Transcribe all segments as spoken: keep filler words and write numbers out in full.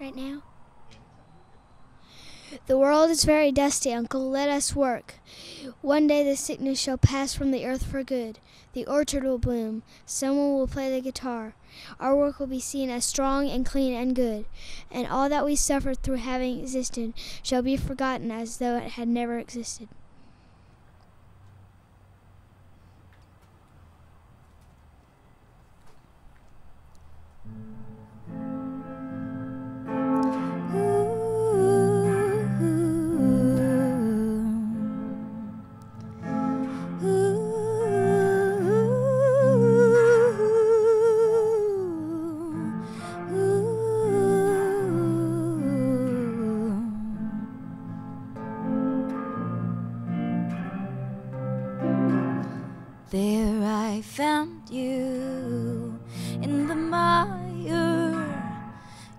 right now? The world is very dusty, Uncle. Let us work. One day this sickness shall pass from the earth for good. The orchard will bloom. Someone will play the guitar. Our work will be seen as strong and clean and good. And all that we suffered through having existed shall be forgotten as though it had never existed. There I found you, in the mire,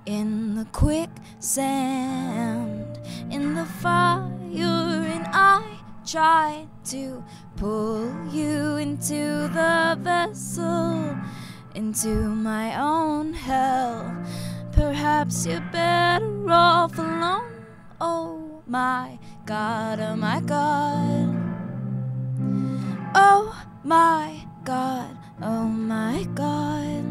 in the quicksand, in the fire, and I tried to pull you into the vessel, into my own hell. Perhaps you're better off alone, oh my God, oh my God. Oh my God, oh my God.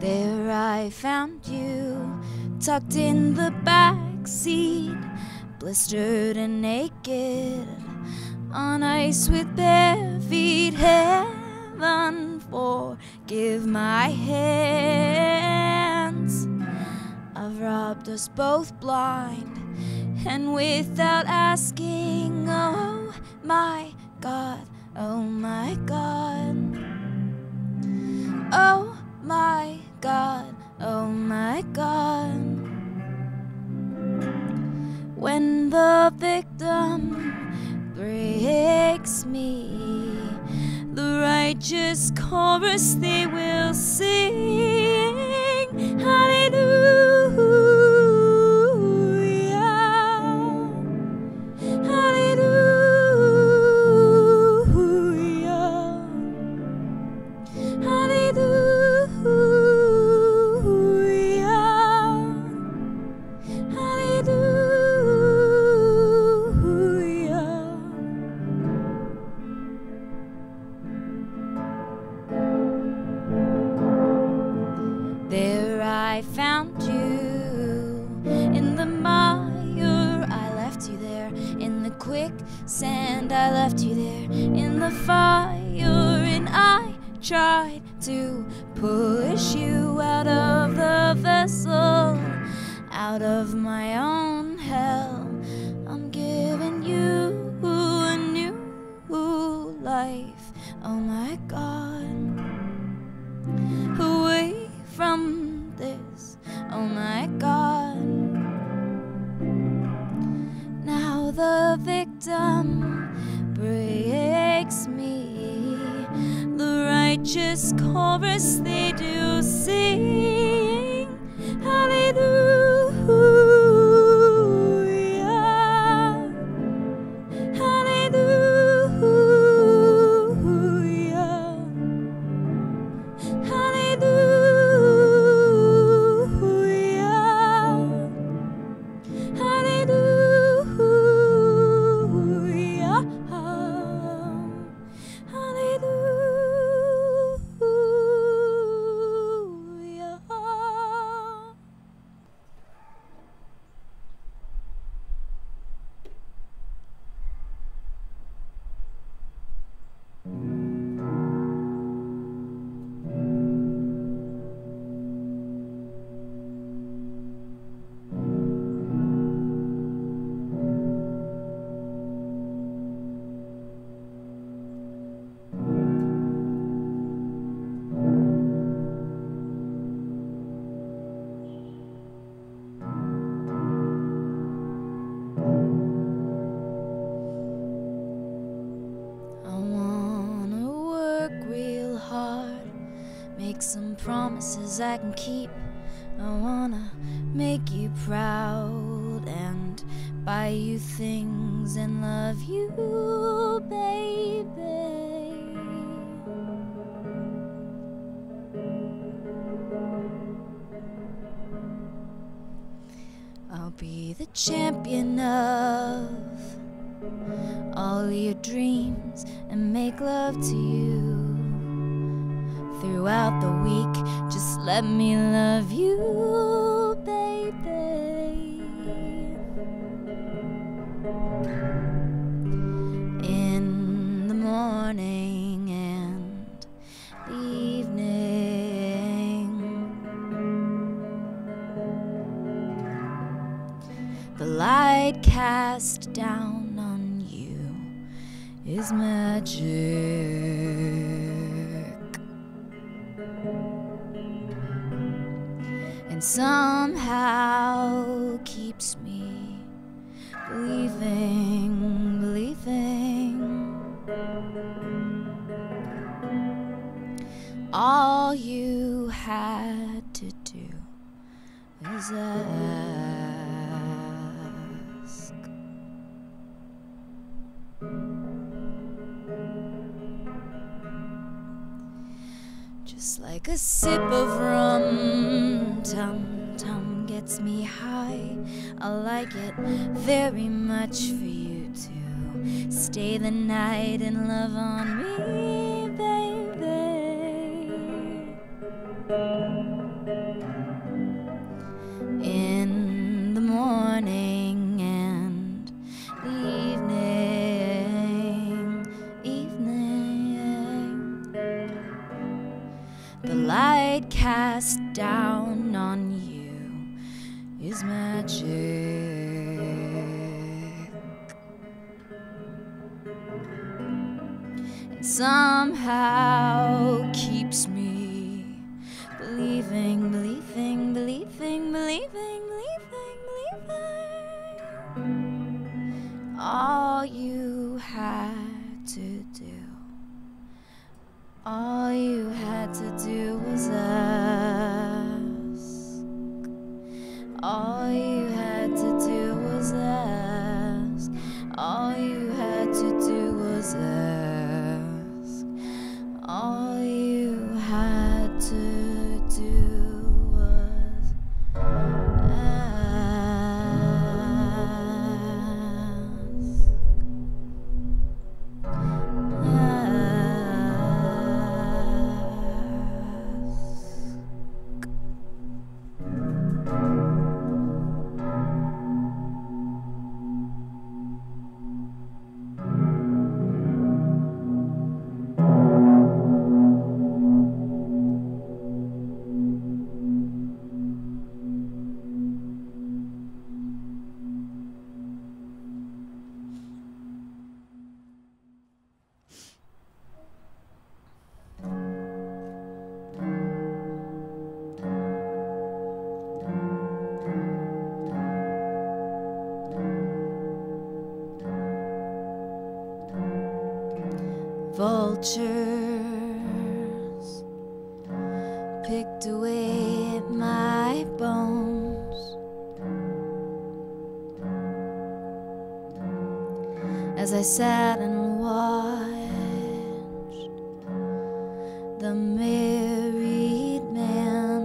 There I found you, tucked in the back seat, blistered and naked, on ice with bare feet. Heaven, forgive my hands. I've robbed us both blind and without asking. Oh my God, oh my God. Oh my God, oh my God. When the victim breaks me, the righteous chorus they will sing, hallelujah, hallelujah, hallelujah, hallelujah. I found you in the mire, I left you there. In the quicksand, I left you there. In the fire, and I tried to push you out of the vessel, out of my own hell. I'm giving you a new life, oh my God. Away from this, oh my God. Now the victim breaks me, the righteous chorus they do sing, hallelujah. Some promises I can keep. I wanna make you proud. and buy you things and love you, baby. I'll be the champion of all your dreams and make love to you throughout the week. Just let me love you, baby. In the morning and the evening, the light cast down on you is magic. And somehow keeps me believing, believing. All you had to do was ask. Just like a sip of rum, tum-tum gets me high. I like it very much for you to stay the night and love on me, baby. In the morning and the evening, evening, the light cast down on you is magic. And somehow keeps me believing, believing, believing, believing, believing, believing. All you had to do, all you had to do was ask. All you had to do was ask. All you had to do was ask. All you had to do was vultures picked away at my bones as I sat and watched the married man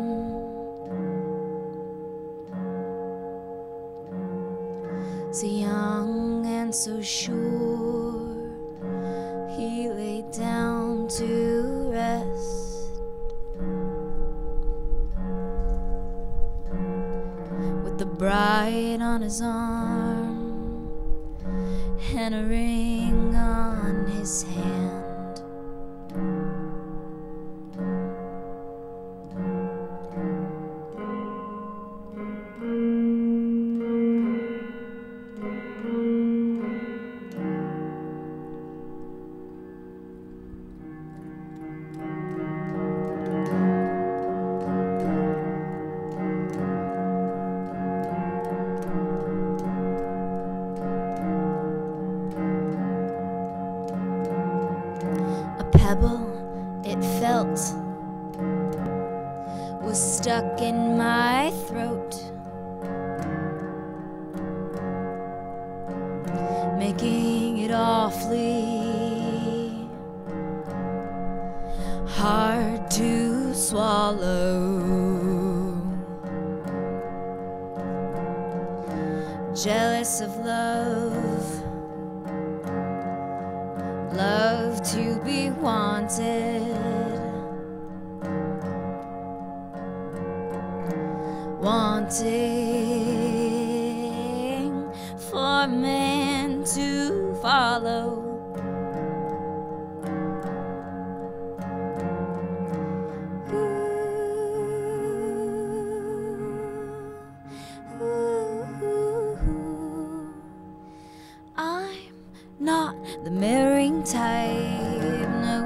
so young and so sure. He lay down to rest with the bride on his arm and a ring on his hand. It felt was stuck in my throat making it awfully hard to swallow. Jealous of love, love to be wanted, wanting for men to follow. Ooh, ooh, ooh. I'm not the marrying type, no.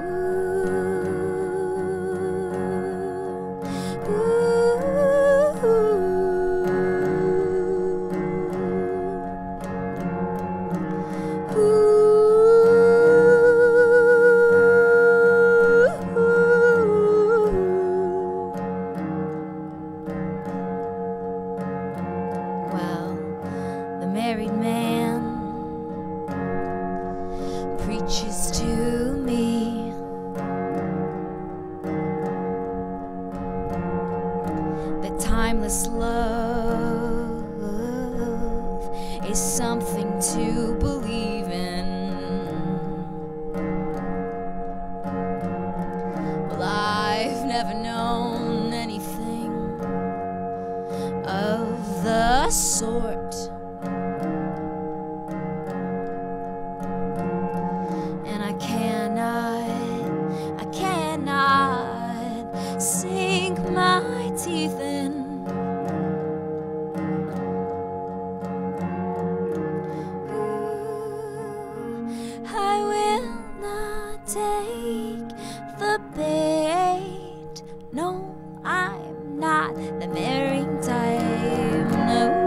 Married man preaches to me that timeless love is something to believe in. Well, I've never known anything of the sort, and I cannot, I cannot sink my teeth in. Ooh, I will not take the bait. No, I'm not the marrying type, no.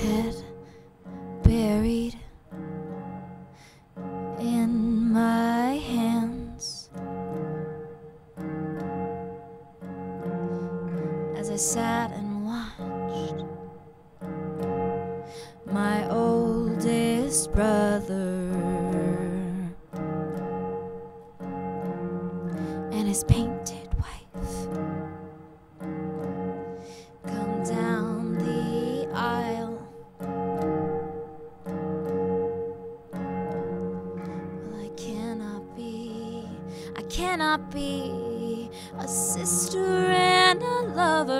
Head buried in my hands as I sat and watched my oldest brother and his painted wife come down the aisle. I cannot be a sister and a lover.